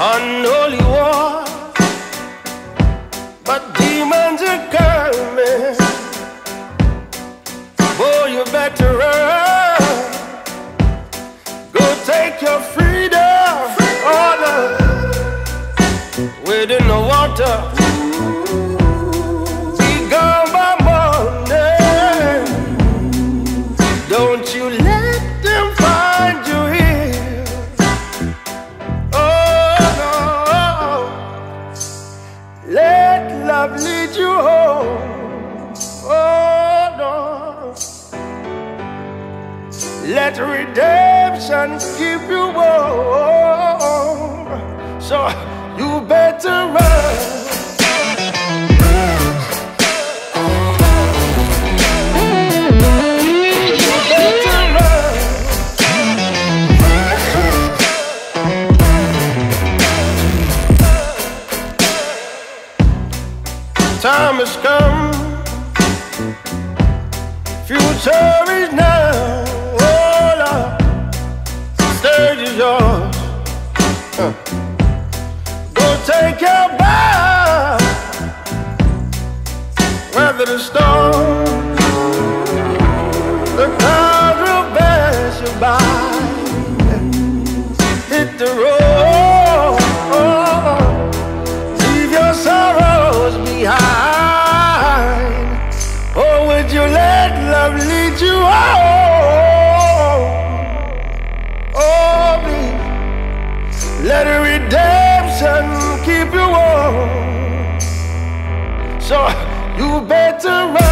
Unholy war, but demons are coming. Oh, you better run. Go take your freedom, honor, within the water. Be gone by morning. Don't you let them find you here. Oh no, let love lead you home. Oh no, let redemption keep you warm. So you better run. Time has come, future is now. Oh Lord, stage is yours. Go take your bow. Weather the storm, the clouds will pass you by. Hit the road. Lead you home. Oh, please, let a redemption keep you warm. So you better run.